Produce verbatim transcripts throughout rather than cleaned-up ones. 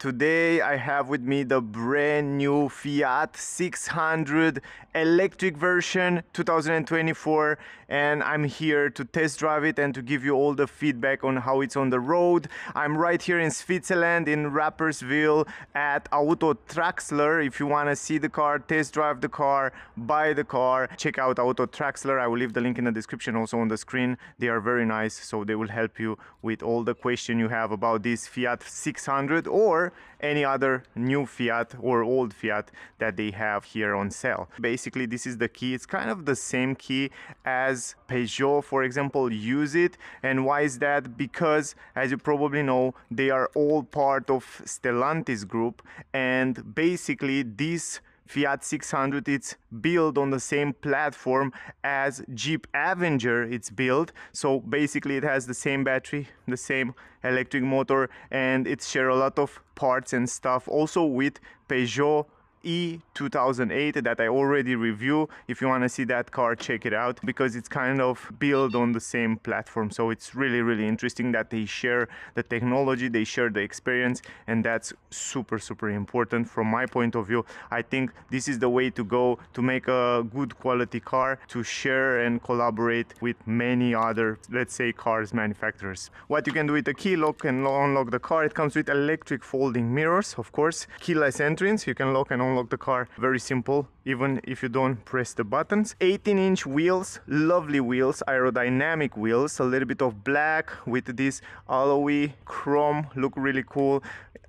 Today I have with me the brand new Fiat six hundred electric version two thousand twenty-four, and I'm here to test drive it and to give you all the feedback on how it's on the road. I'm right here in Switzerland in Rapperswil at Auto-Trachsler. If you want to see the car, test drive the car, buy the car, check out Auto-Trachsler. I will leave the link in the description, also on the screen. They are very nice, so they will help you with all the questions you have about this Fiat six hundred or any other new Fiat or old Fiat that they have here on sale. Basically, this is the key. It's kind of the same key as Peugeot, for example, use it. And why is that? Because, as you probably know, they are all part of Stellantis group, and basically this Fiat six hundred, it's built on the same platform as Jeep Avenger it's built. So basically it has the same battery, the same electric motor, and it shares a lot of parts and stuff also with Peugeot E two thousand eight that I already reviewed. If you want to see that car, check it out, because it's kind of built on the same platform. So it's really really interesting that they share the technology, they share the experience, and that's super super important from my point of view. I think this is the way to go to make a good quality car, to share and collaborate with many other, let's say, cars manufacturers. What you can do with the key, lock and unlock the car. It comes with electric folding mirrors, of course, keyless entrance. You can lock and unlock Unlock the car, very simple, even if you don't press the buttons. eighteen inch wheels, lovely wheels, aerodynamic wheels, a little bit of black with this alloy chrome, look really cool.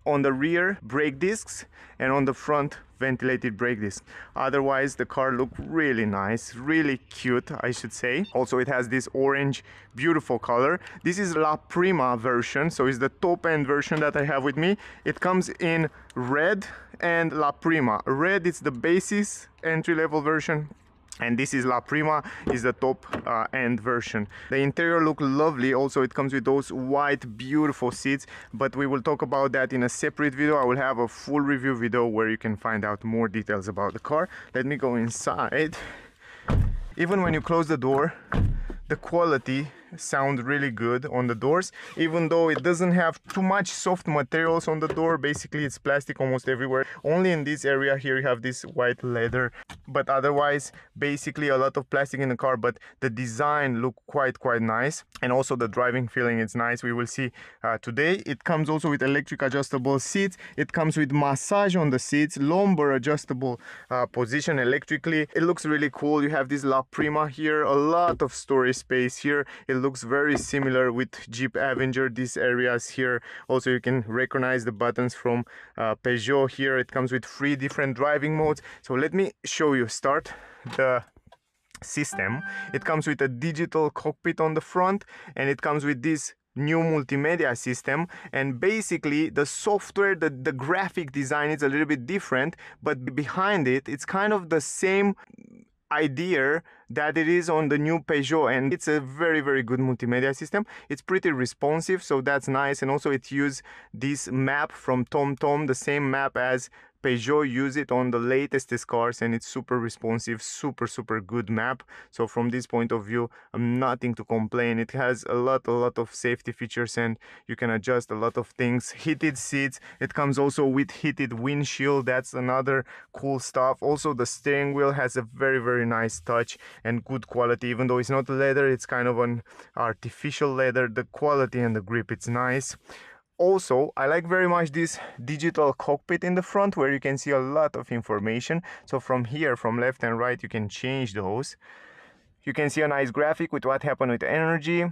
On the rear, brake discs, and on the front, ventilated brake disc. Otherwise the car looked really nice, really cute, I should say. Also it has this orange beautiful color. This is La Prima version, so it's the top end version that I have with me. It comes in red and La Prima. Red is the basis entry level version, and this is La Prima, is the top uh, end version. The interior look lovely. Also it comes with those white beautiful seats, but we will talk about that in a separate video. I will have a full review video where you can find out more details about the car. Let me go inside. Even when you close the door, the quality sound really good on the doors, even though it doesn't have too much soft materials on the door. Basically it's plastic almost everywhere. Only in this area here you have this white leather, but otherwise basically a lot of plastic in the car. But the design look quite quite nice, and also the driving feeling is nice. We will see uh, today. It comes also with electric adjustable seats. It comes with massage on the seats, lumbar adjustable uh, position electrically. It looks really cool. You have this La Prima here, a lot of storage space here. It looks very similar with Jeep Avenger, these areas here. Also you can recognize the buttons from uh, Peugeot here. It comes with three different driving modes. So let me show you, start the system. It comes with a digital cockpit on the front, and it comes with this new multimedia system. And basically the software, the, the graphic design is a little bit different, but behind it it's kind of the same idea that it is on the new Peugeot, and it's a very very good multimedia system. It's pretty responsive, so that's nice. And also it uses this map from TomTom, the same map as Peugeot use it on the latest cars, and it's super responsive, super super good map. So from this point of view, I'm nothing to complain. It has a lot a lot of safety features, and you can adjust a lot of things. Heated seats. It comes also with heated windshield. That's another cool stuff. Also the steering wheel has a very very nice touch and good quality. Even though it's not leather, it's kind of an artificial leather. The quality and the grip, it's nice. Also, I like very much this digital cockpit in the front, where you can see a lot of information. So from here, from left and right, you can change those. You can see a nice graphic with what happened with energy.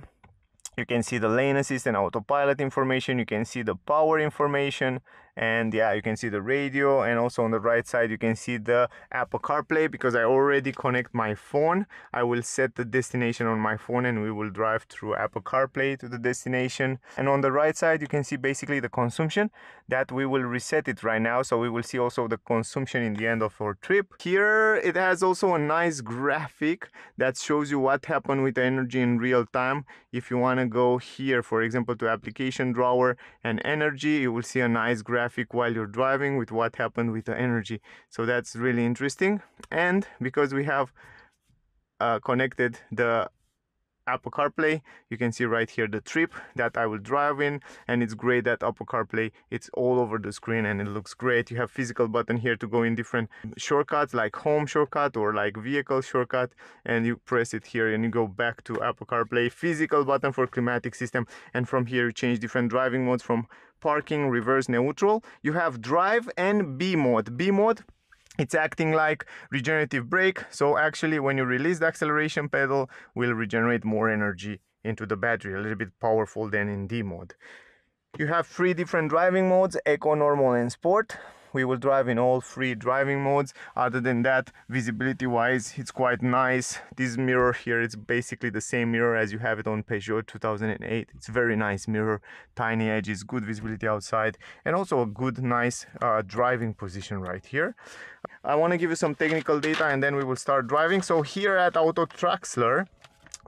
You can see the lane assist and autopilot information. You can see the power information, and yeah, you can see the radio. And also on the right side you can see the Apple CarPlay, because I already connect my phone. I will set the destination on my phone, and we will drive through Apple CarPlay to the destination. And on the right side you can see basically the consumption that we will reset it right now, so we will see also the consumption in the end of our trip. Here it has also a nice graphic that shows you what happened with the energy in real time. If you want to go here, for example, to application drawer and energy, you will see a nice graphic while you're driving with what happened with the energy. So that's really interesting. And because we have uh, connected the Apple CarPlay. You can see right here the trip that I will drive in, and it's great that Apple CarPlay, it's all over the screen and it looks great. You have physical button here to go in different shortcuts like home shortcut or like vehicle shortcut, and you press it here and you go back to Apple CarPlay. Physical button for climatic system, and from here you change different driving modes from parking, reverse, neutral. You have drive and B mode. B mode, it's acting like regenerative brake, so actually when you release the acceleration pedal, will regenerate more energy into the battery, a little bit powerful than in D mode. You have three different driving modes, Eco, Normal and Sport. We will drive in all three driving modes. Other than that, visibility wise, it's quite nice. This mirror here, it's basically the same mirror as you have it on Peugeot two thousand eight. It's very nice mirror, tiny edges, good visibility outside, and also a good, nice uh, driving position right here. I want to give you some technical data and then we will start driving. So here at Auto-Trachsler,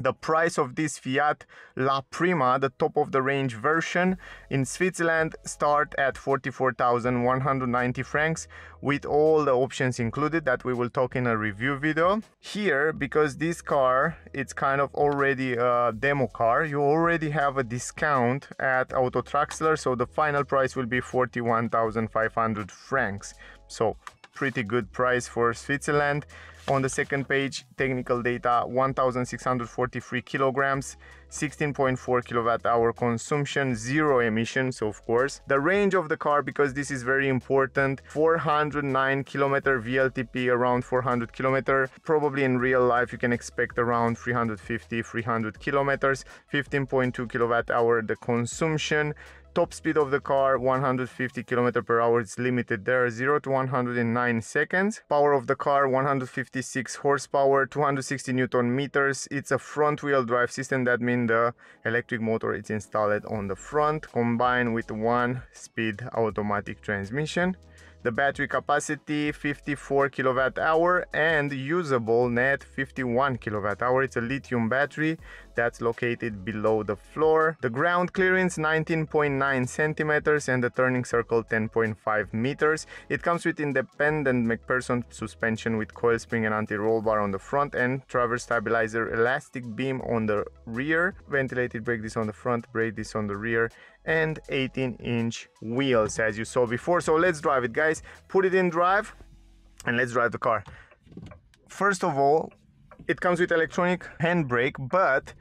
the price of this Fiat La Prima, the top of the range version in Switzerland, start at forty-four thousand one hundred ninety francs with all the options included that we will talk in a review video. Here, because this car, it's kind of already a demo car, you already have a discount at Auto-Trachsler, so the final price will be forty-one thousand five hundred francs. So pretty good price for Switzerland. On the second page, technical data, one thousand six hundred forty-three kilograms, sixteen point four kilowatt hour consumption, zero emissions, of course. The range of the car, because this is very important, four hundred nine kilometer V L T P, around four hundred kilometer. Probably in real life, you can expect around three hundred fifty, three hundred kilometers, fifteen point two kilowatt hour the consumption. Top speed of the car, one hundred fifty kilometers per hour, it's limited there, zero to one hundred in nine seconds. Power of the car, one hundred fifty-six horsepower, two hundred sixty newton meters. It's a front wheel drive system, that means the electric motor is installed on the front, combined with one speed automatic transmission. The battery capacity, fifty-four kilowatt hour, and usable net, fifty-one kilowatt hour. It's a lithium battery that's located below the floor. The ground clearance, nineteen point nine centimeters, and the turning circle, ten point five meters. It comes with independent McPherson suspension with coil spring and anti-roll bar on the front, and traverse stabilizer, elastic beam on the rear, ventilated brake disc on the front, brake disc on the rear, and eighteen inch wheels as you saw before. So let's drive it, guys. Put it in drive and let's drive the car. First of all, it comes with electronic handbrake, but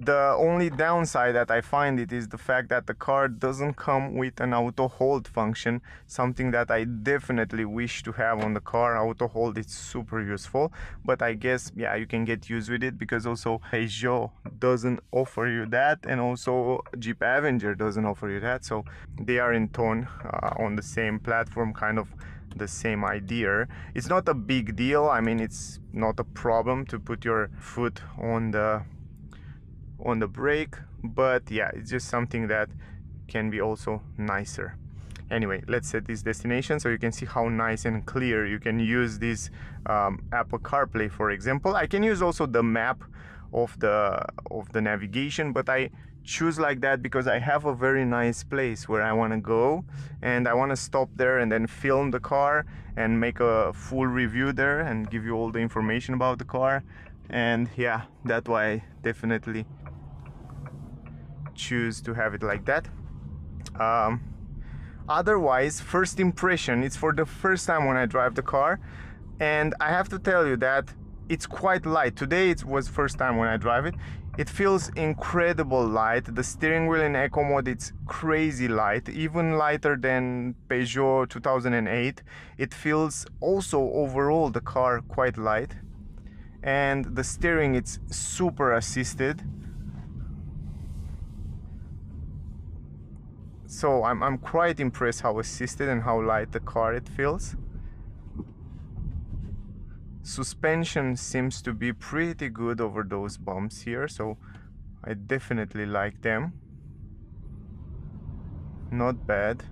the only downside that I find it is the fact that the car doesn't come with an auto hold function, something that I definitely wish to have on the car. Auto hold is super useful, but I guess, yeah, you can get used with it, because also Peugeot doesn't offer you that, and also Jeep Avenger doesn't offer you that, so they are in tone uh, on the same platform, kind of the same idea. It's not a big deal. I mean, it's not a problem to put your foot on the on the brake, but yeah, it's just something that can be also nicer. Anyway, let's set this destination so you can see how nice and clear you can use this um, Apple CarPlay, for example. I can use also the map of the of the navigation, but I choose like that because I have a very nice place where I want to go, and I want to stop there and then film the car and make a full review there and give you all the information about the car. And yeah, that's why I definitely choose to have it like that. Um, otherwise, first impression, it's for the first time when I drive the car, and I have to tell you that it's quite light. Today it was first time when I drive it. It feels incredible light. The steering wheel in eco mode, it's crazy light, even lighter than Peugeot two thousand eight. It feels also overall the car quite light. And the steering, it's super assisted. So I'm, I'm quite impressed how assisted and how light the car it feels. Suspension seems to be pretty good over those bumps here, so I definitely like them. Not bad.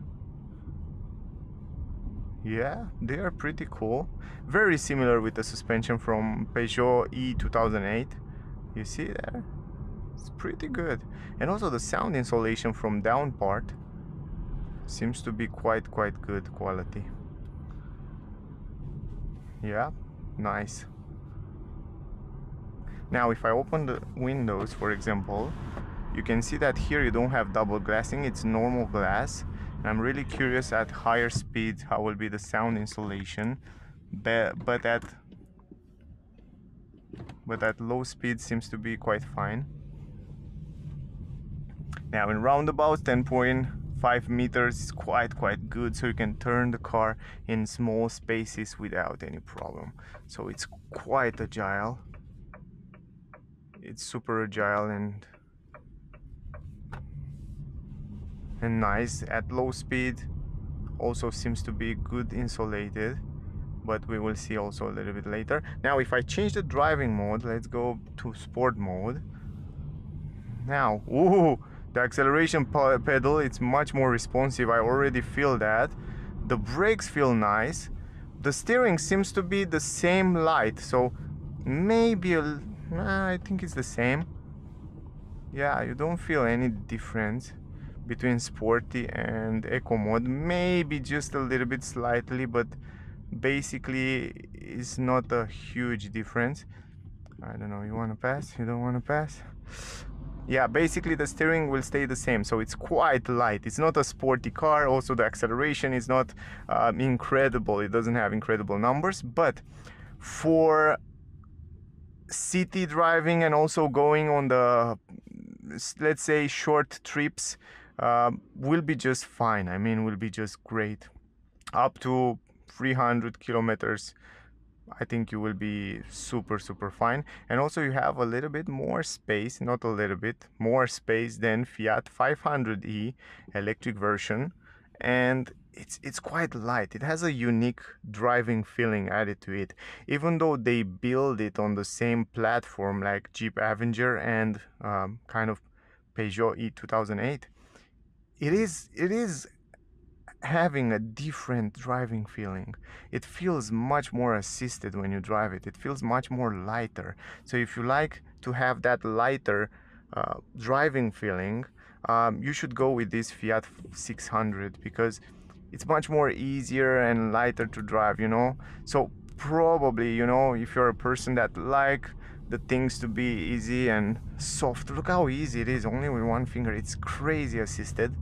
Yeah, they are pretty cool. Very similar with the suspension from Peugeot E two thousand eight. You see there? It's pretty good. And also the sound insulation from down part seems to be quite, quite good quality. Yeah, nice. Now if I open the windows, for example, you can see that here you don't have double glassing, it's normal glass. And I'm really curious at higher speeds how will be the sound insulation, but, but at but at low speed seems to be quite fine. Now in roundabouts, ten point five meters is quite quite good, so you can turn the car in small spaces without any problem. So it's quite agile, it's super agile and and nice. At low speed also seems to be good insulated, but we will see also a little bit later. Now if I change the driving mode, let's go to sport mode. Now, ooh, the acceleration pedal, it's much more responsive, I already feel that. The brakes feel nice. The steering seems to be the same light, so maybe a, nah, I think it's the same. Yeah, you don't feel any difference between sporty and eco mode, maybe just a little bit slightly, but basically it's not a huge difference. I don't know, you want to pass, you don't want to pass. Yeah, basically the steering will stay the same, so it's quite light. It's not a sporty car. Also the acceleration is not um, incredible, it doesn't have incredible numbers, but for city driving and also going on the, let's say, short trips, uh, will be just fine. I mean, will be just great. Up to three hundred kilometers, I think you will be super super fine. And also you have a little bit more space, not a little bit more space than Fiat five hundred E electric version, and it's it's quite light. It has a unique driving feeling added to it, even though they build it on the same platform like Jeep Avenger and um, kind of Peugeot E two thousand eight. It is it is having a different driving feeling. It feels much more assisted when you drive it. It feels much more lighter. So if you like to have that lighter uh, driving feeling, um, you should go with this Fiat six hundred, because it's much more easier and lighter to drive, you know. So probably, you know, if you're a person that like the things to be easy and soft, look how easy it is, only with one finger. It's crazy assisted.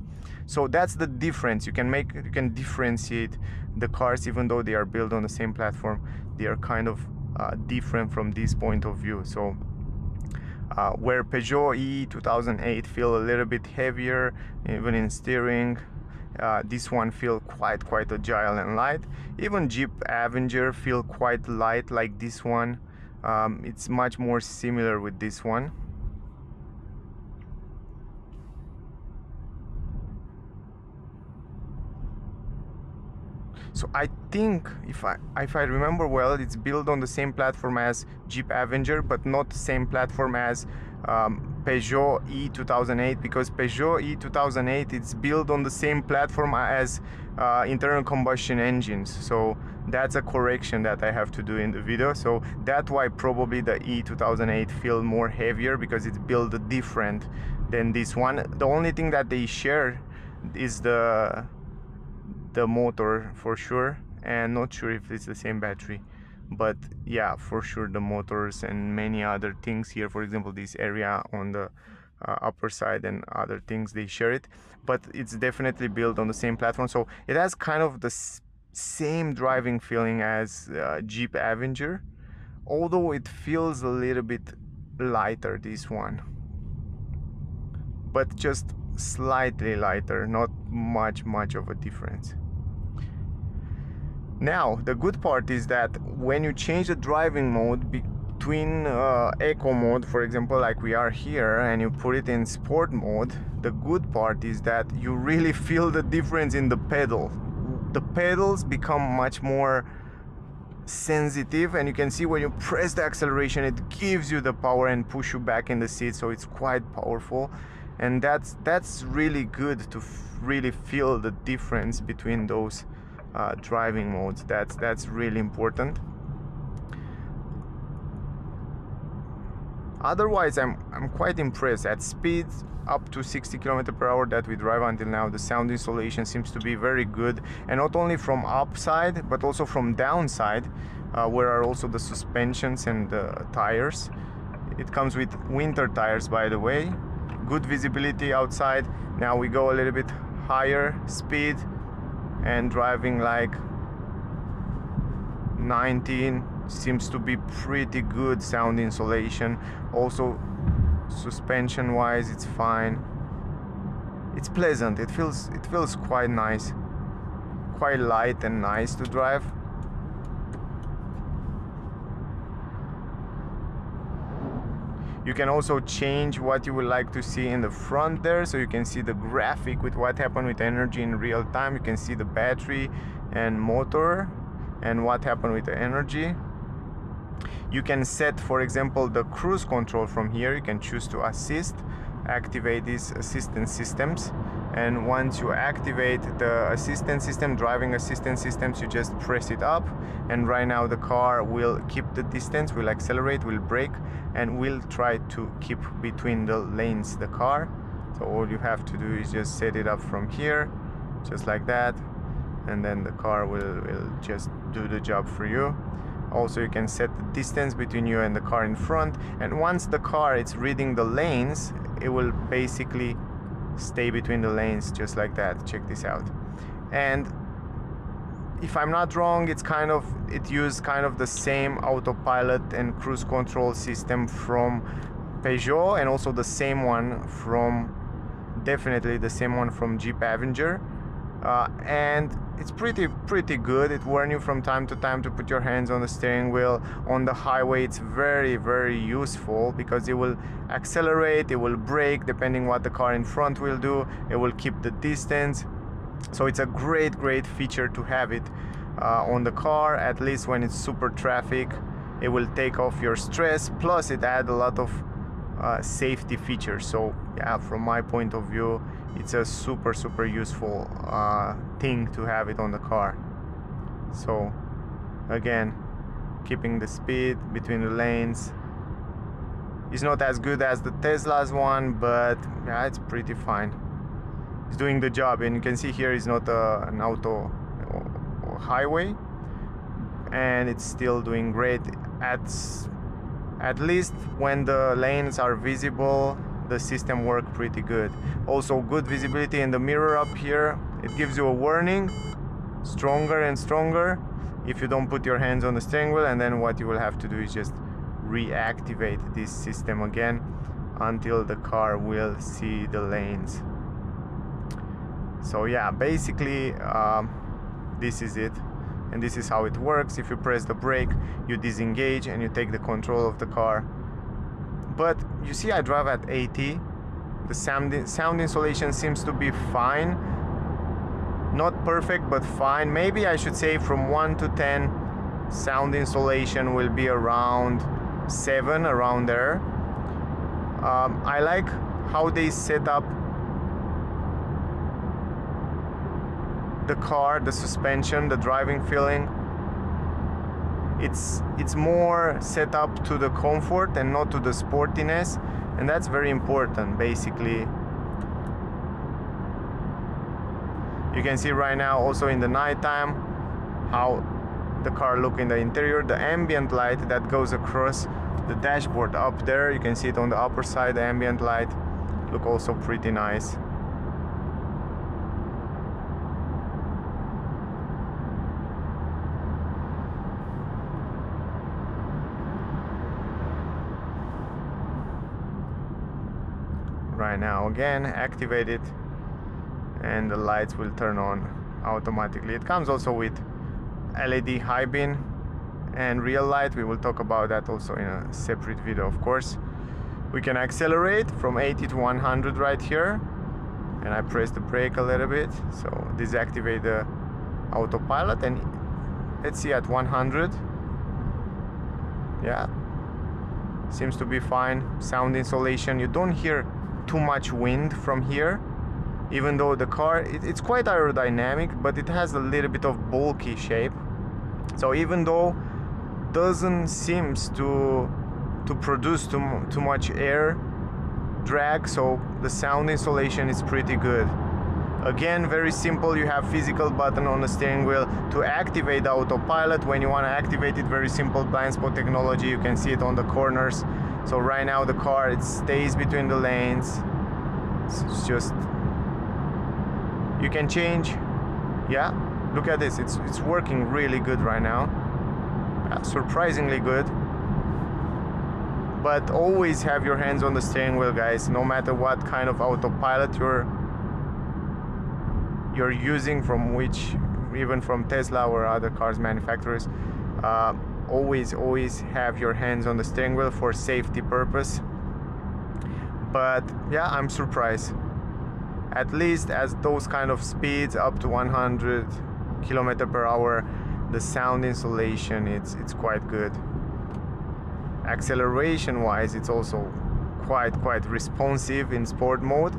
So that's the difference. You can make, you can differentiate the cars, even though they are built on the same platform. They are kind of uh, different from this point of view. So uh, where Peugeot E two thousand eight feel a little bit heavier, even in steering, uh, this one feel quite quite agile and light. Even Jeep Avenger feel quite light, like this one. Um, it's much more similar with this one. So I think, if I if I remember well, it's built on the same platform as Jeep Avenger, but not the same platform as um, Peugeot E two thousand eight, because Peugeot E two thousand eight, it's built on the same platform as uh, internal combustion engines. So that's a correction that I have to do in the video. So that's why probably the E two thousand eight feel more heavier, because it's built different than this one. The only thing that they share is the the motor, for sure, and not sure if it's the same battery, but yeah, for sure the motors and many other things here, for example this area on the uh, upper side and other things, they share it, but it's definitely built on the same platform. So it has kind of the same driving feeling as uh, Jeep Avenger, although it feels a little bit lighter, this one, but just slightly lighter, not much much of a difference. Now the good part is that when you change the driving mode between uh, eco mode, for example, like we are here, and you put it in sport mode, the good part is that you really feel the difference in the pedal. The pedals become much more sensitive, and you can see when you press the acceleration, it gives you the power and push you back in the seat, so it's quite powerful. And that's that's really good to really feel the difference between those uh, driving modes. That's that's really important. Otherwise, I'm I'm quite impressed. At speeds up to sixty kilometers per hour that we drive until now, the sound insulation seems to be very good, and not only from upside but also from downside, uh, where are also the suspensions and the tires. It comes with winter tires, by the way. Good visibility outside. Now we go a little bit higher speed and driving like nineteen seems to be pretty good sound insulation. Also suspension wise it's fine. It's pleasant. It feels it feels quite nice. Quite light and nice to drive. You can also change what you would like to see in the front there, so you can see the graphic with what happened with energy in real time. You can see the battery and motor and what happened with the energy. You can set, for example, the cruise control from here. You can choose to assist, activate these assistance systems, and once you activate the assistance system, driving assistance systems, you just press it up, and right now the car will keep the distance, will accelerate, will brake, and will try to keep between the lanes the car. So all you have to do is just set it up from here, just like that, and then the car will, will just do the job for you. Also, you can set the distance between you and the car in front, and once the car is reading the lanes, it will basically stay between the lanes, just like that. Check this out. And if I'm not wrong, it's kind of it used kind of the same autopilot and cruise control system from Peugeot, and also the same one from definitely the same one from Jeep Avenger. Uh, and it's pretty pretty good. It warns you from time to time to put your hands on the steering wheel. On the highway it's very very useful because it will accelerate, it will brake depending what the car in front will do, it will keep the distance. So it's a great great feature to have it uh, on the car, at least when it's super traffic. It will take off your stress, plus it adds a lot of uh, safety features. So yeah, from my point of view, it's a super super useful uh, thing to have it on the car. So again, keeping the speed between the lanes. It's not as good as the Tesla's one, but yeah, it's pretty fine. It's doing the job, and you can see here it's not a, an auto highway, and it's still doing great. At, at least when the lanes are visible, the system worked pretty good. Also good visibility in the mirror up here. It gives you a warning, stronger and stronger, if you don't put your hands on the steering wheel, and then what you will have to do is just reactivate this system again until the car will see the lanes. So yeah, basically um, this is it, and this is how it works. If you press the brake, you disengage and you take the control of the car. But you see, I drive at eighty. The sound, sound insulation seems to be fine. Not perfect, but fine. Maybe I should say from one to ten, sound insulation will be around seven, around there. Um, I like how they set up the car, the suspension, the driving feeling. It's, it's more set up to the comfort and not to the sportiness, and that's very important. Basically, you can see right now also in the nighttime how the car looks in the interior. The ambient light that goes across the dashboard up there, you can see it on the upper side, the ambient light look also pretty nice. Right now again, activate it and the lights will turn on automatically. It comes also with L E D high beam and real light. We will talk about that also in a separate video, of course. We can accelerate from eighty to one hundred right here, and I press the brake a little bit, so disactivate the autopilot, and let's see at one hundred. Yeah, seems to be fine. Sound insulation, you don't hear too much wind from here, even though the car it, it's quite aerodynamic, but it has a little bit of bulky shape. So even though doesn't seems to to produce too, too much air drag, so the sound insulation is pretty good. Again, very simple. You have physical button on the steering wheel to activate the autopilot. When you want to activate it, very simple blind spot technology. You can see it on the corners. So right now the car, it stays between the lanes. It's just, you can change. Yeah, look at this, it's, it's working really good right now, yeah, surprisingly good. But always have your hands on the steering wheel, guys, no matter what kind of autopilot you're you're using, from which, even from Tesla or other cars manufacturers. Uh, always always have your hands on the steering wheel for safety purpose. But yeah, I'm surprised, at least at those kind of speeds up to one hundred kilometers per hour, the sound insulation, it's it's quite good. Acceleration wise, it's also quite quite responsive in sport mode.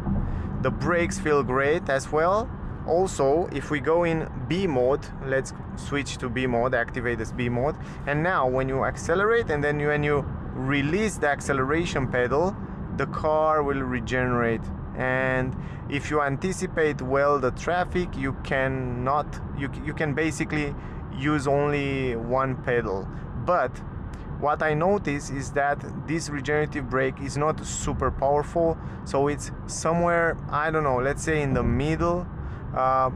The brakes feel great as well. Also, if we go in B mode, let's switch to B mode, activate this B mode, and now when you accelerate and then you, when you release the acceleration pedal, the car will regenerate. And if you anticipate well the traffic, you cannot you, you can basically use only one pedal. But what I notice is that this regenerative brake is not super powerful, so it's somewhere, I don't know, let's say in the middle. Uh,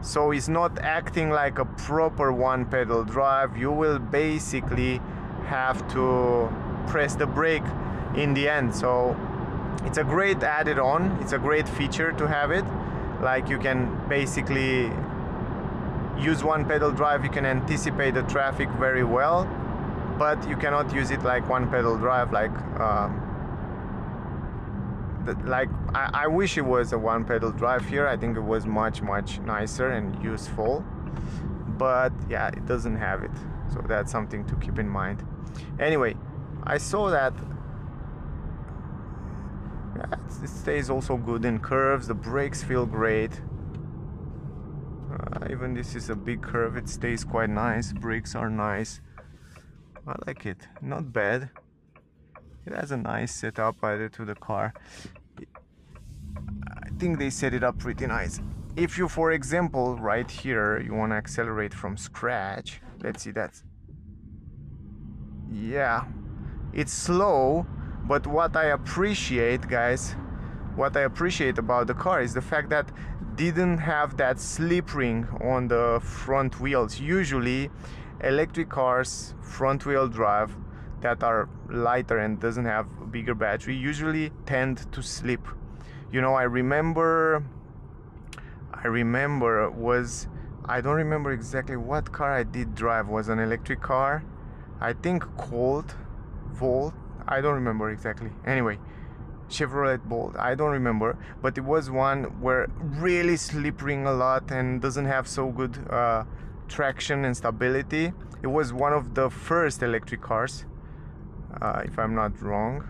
so it's not acting like a proper one pedal drive. You will basically have to press the brake in the end. So it's a great added on, it's a great feature to have it. Like, you can basically use one pedal drive, you can anticipate the traffic very well, but you cannot use it like one pedal drive, like uh, like I, I wish it was a one pedal drive here. I think it was much much nicer and useful, but yeah, it doesn't have it, so that's something to keep in mind. Anyway, I saw that yeah, it stays also good in curves, the brakes feel great. Uh, even this is a big curve, it stays quite nice, brakes are nice, I like it, not bad. It has a nice setup added to the car. I think they set it up pretty nice. If you, for example, right here, you want to accelerate from scratch. Let's see that. Yeah, it's slow, but what I appreciate, guys, what I appreciate about the car is the fact that didn't have that slip ring on the front wheels. Usually, electric cars, front wheel drive, that are lighter and doesn't have a bigger battery usually tend to slip. You know, I remember I remember was I don't remember exactly what car I did drive, was an electric car, I think Colt, Volt, I don't remember exactly, anyway, Chevrolet Bolt, I don't remember, but it was one where really slipping a lot and doesn't have so good uh, traction and stability. It was one of the first electric cars, Uh, if I'm not wrong.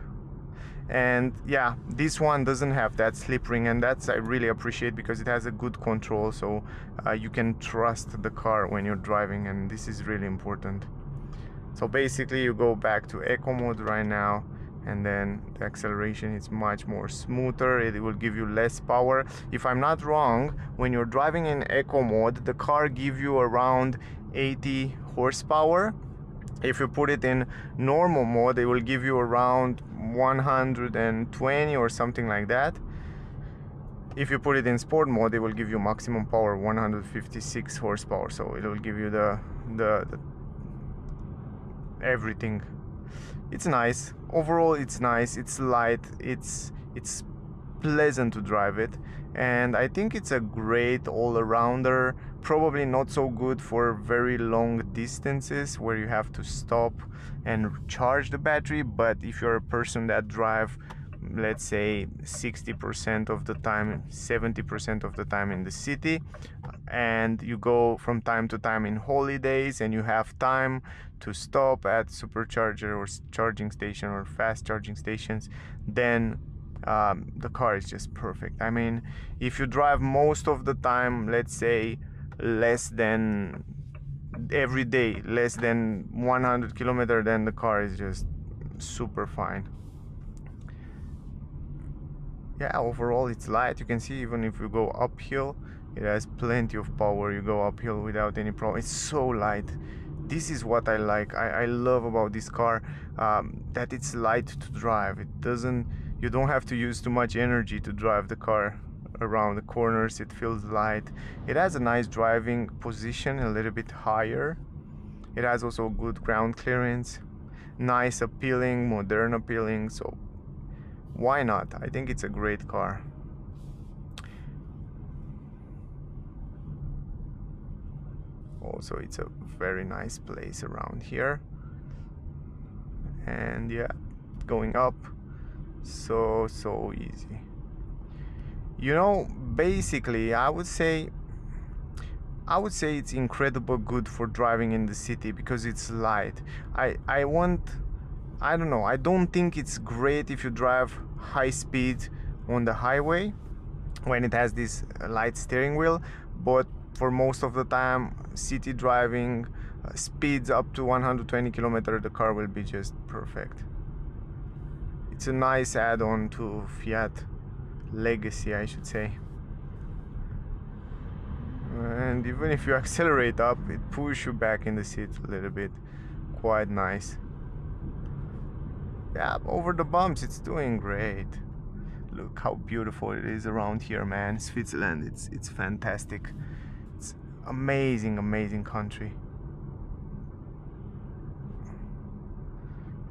And yeah, this one doesn't have that slip ring, and that's I really appreciate, because it has a good control, so uh, you can trust the car when you're driving, and this is really important. So basically you go back to eco mode right now, and then the acceleration is much more smoother, it will give you less power. If I'm not wrong, when you're driving in eco mode, the car gives you around eighty horsepower. If you put it in normal mode, it will give you around one hundred twenty or something like that. If you put it in sport mode, it will give you maximum power, one hundred fifty-six horsepower. So it will give you the, the, the everything. It's nice. Overall, it's nice. It's light. It's it's pleasant to drive it. And I think it's a great all-arounder. Probably not so good for very long distances where you have to stop and charge the battery, but if you're a person that drive, let's say sixty percent of the time, seventy percent of the time in the city, and you go from time to time in holidays and you have time to stop at supercharger or charging station or fast charging stations, then um, the car is just perfect. I mean, if you drive most of the time, let's say less than every day, less than one hundred kilometers, then the car is just super fine. Yeah, overall it's light. You can see, even if you go uphill, it has plenty of power. You go uphill without any problem. It's so light. this is what I like. I, I love about this car, um, that it's light to drive. It doesn't, you don't have to use too much energy to drive the car around the corners. It feels light. It has a nice driving position, a little bit higher. It has also good ground clearance. Nice, appealing, modern appealing. So why not? I think it's a great car. Also, it's a very nice place around here. And yeah, going up, so so easy. You know, basically, I would say I would say it's incredible good for driving in the city because it's light. I, I want, I don't know, I don't think it's great if you drive high speed on the highway when it has this light steering wheel, but for most of the time, city driving, uh, speeds up to one hundred twenty kilometers, the car will be just perfect. It's a nice add-on to Fiat legacy, I should say. And even if you accelerate up, it pushes you back in the seat a little bit. Quite nice. Yeah, over the bumps, it's doing great. Look how beautiful it is around here, man. Switzerland, it's it's fantastic. It's amazing, amazing country.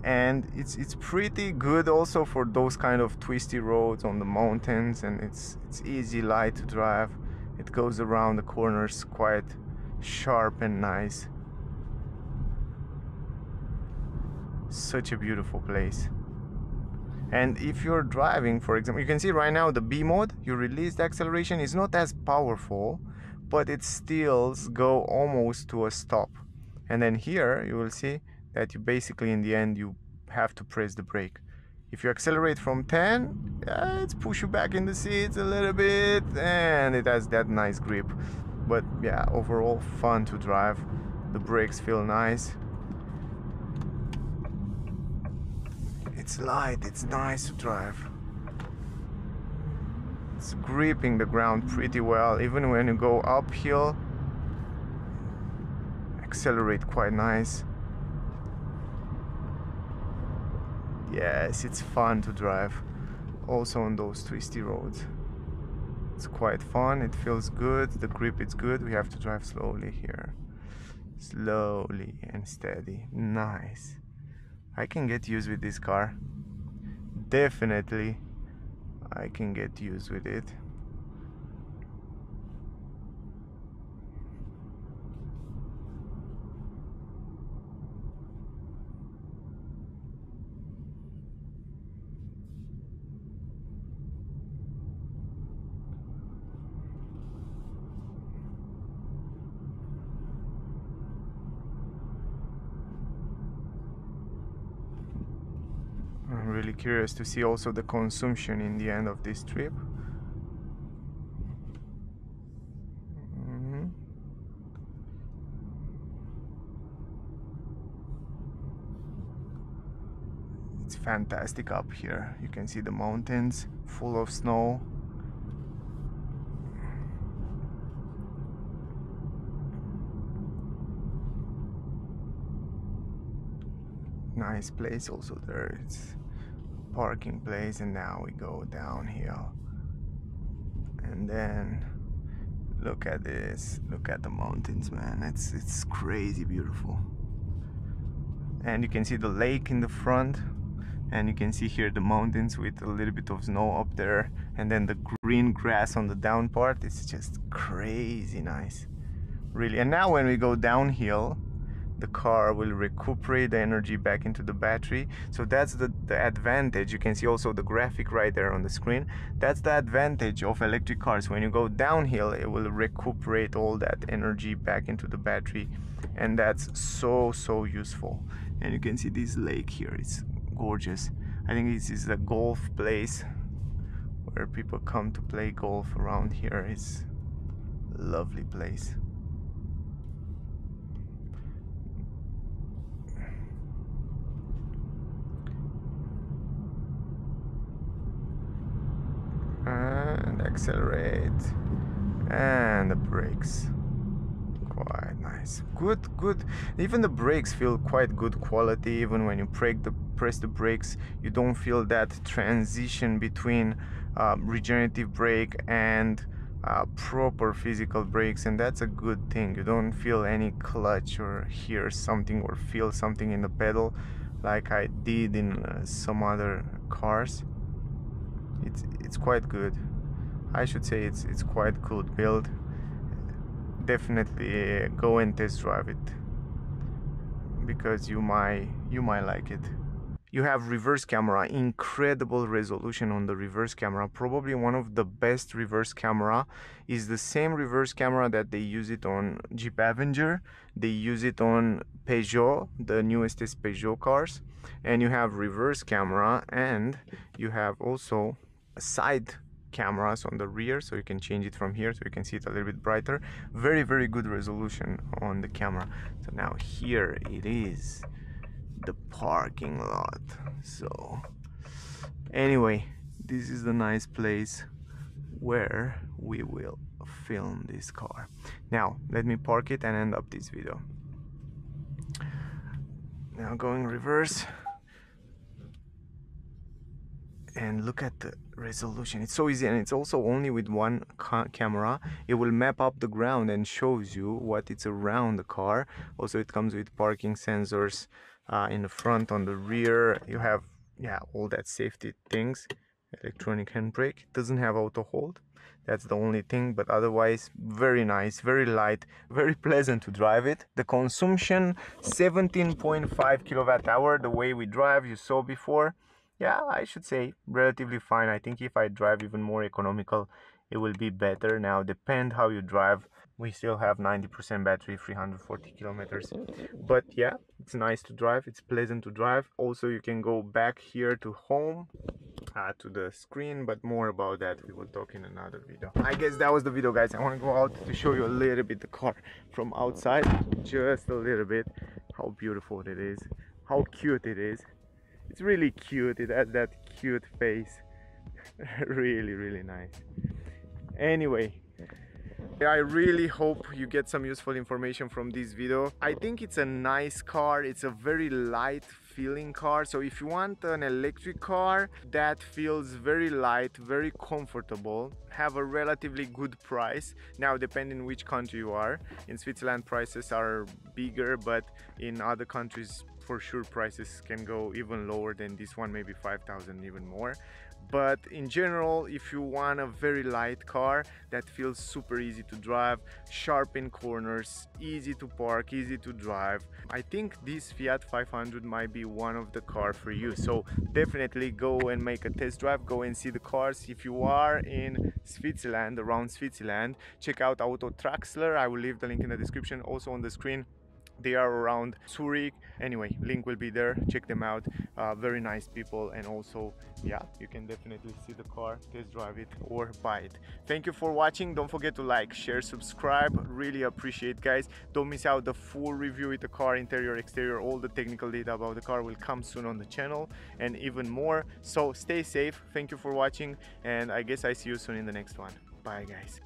And it's it's pretty good also for those kind of twisty roads on the mountains, and it's it's easy, light to drive. It goes around the corners quite sharp and nice. Such a beautiful place. And if you're driving, for example, you can see right now the B mode, you release the acceleration, is not as powerful, but it still go almost to a stop. And then here you will see that you basically in the end you have to press the brake. If you accelerate from ten, yeah, it's push you back in the seats a little bit, and it has that nice grip. But yeah, overall fun to drive. The brakes feel nice. It's light, it's nice to drive. It's gripping the ground pretty well, even when you go uphill. Accelerate quite nice. Yes, it's fun to drive also on those twisty roads. It's quite fun, it feels good, the grip is good. We have to drive slowly here, slowly and steady. Nice. I can get used with this car, definitely. I can get used with it. I'm really curious to see also the consumption in the end of this trip. Mm-hmm. It's fantastic up here. You can see the mountains full of snow. Nice place also there. It's parking place, and now we go downhill, and then look at this, look at the mountains, man. It's it's crazy beautiful. And you can see the lake in the front, and you can see here the mountains with a little bit of snow up there, and then the green grass on the down part. It's just crazy nice, really. And now when we go downhill, the car will recuperate the energy back into the battery. So that's the, the advantage. You can see also the graphic right there on the screen. That's the advantage of electric cars. When you go downhill, it will recuperate all that energy back into the battery, and that's so so useful. And you can see this lake here, it's gorgeous. I think this is a golf place where people come to play golf around here. It's a lovely place. And accelerate, and the brakes, quite nice. nice. Good, good. Even the brakes feel quite good quality. Even when you break the, press the brakes, you don't feel that transition between uh, regenerative brake and uh, proper physical brakes, and that's a good thing. You don't feel any clutch or hear something or feel something in the pedal like I did in uh, some other cars. It's, it's quite good. I should say it's, it's quite cool build. Definitely go and test drive it, because you might you might like it. You have reverse camera, incredible resolution on the reverse camera, probably one of the best reverse camera. Is the same reverse camera that they use it on Jeep Avenger, they use it on Peugeot, the newest Peugeot cars, and you have reverse camera, and you have also a side cameras on the rear, so you can change it from here, so you can see it a little bit brighter. Very, very good resolution on the camera. So now here it is, the parking lot. So anyway, this is the nice place where we will film this car. Now let me park it and end up this video. Now going reverse. And look at the resolution. It's so easy, and it's also only with one ca camera. It will map up the ground and shows you what it's around the car. Also, it comes with parking sensors uh, in the front, on the rear. You have, yeah, all that safety things. Electronic handbrake. It doesn't have auto hold. That's the only thing, but otherwise very nice, very light, very pleasant to drive it. The consumption, seventeen point five kilowatt hour. The way we drive, you saw before. Yeah, I should say relatively fine. I think if I drive even more economical, it will be better. Now, depend how you drive. We still have ninety percent battery, three hundred forty kilometers. But yeah, it's nice to drive. It's pleasant to drive. Also, you can go back here to home, uh, to the screen. But more about that, we will talk in another video. I guess that was the video, guys. I want to go out to show you a little bit the car from outside. Just a little bit. How beautiful it is. How cute it is. It's really cute. It has that cute face. Really, really nice. Anyway, I really hope you get some useful information from this video. I think it's a nice car. It's a very light feeling car. So if you want an electric car that feels very light, very comfortable, have a relatively good price. Now, depending which country you are, in Switzerland prices are bigger, but in other countries, for sure prices can go even lower than this one, maybe five thousand, even more. But in general, if you want a very light car that feels super easy to drive, sharp in corners, easy to park, easy to drive, I think this Fiat five hundred might be one of the car for you. So definitely go and make a test drive, go and see the cars. If you are in Switzerland, around Switzerland, check out Auto-Trachsler. I will leave the link in the description, also on the screen. They are around Zurich. Anyway, link will be there. Check them out. Uh, very nice people, and also, yeah, you can definitely see the car, test drive it, or buy it. Thank you for watching. Don't forget to like, share, subscribe. Really appreciate, guys. Don't miss out the full review with the car, interior, exterior. All the technical data about the car will come soon on the channel, and even more. So stay safe. Thank you for watching, and I guess I see you soon in the next one. Bye, guys.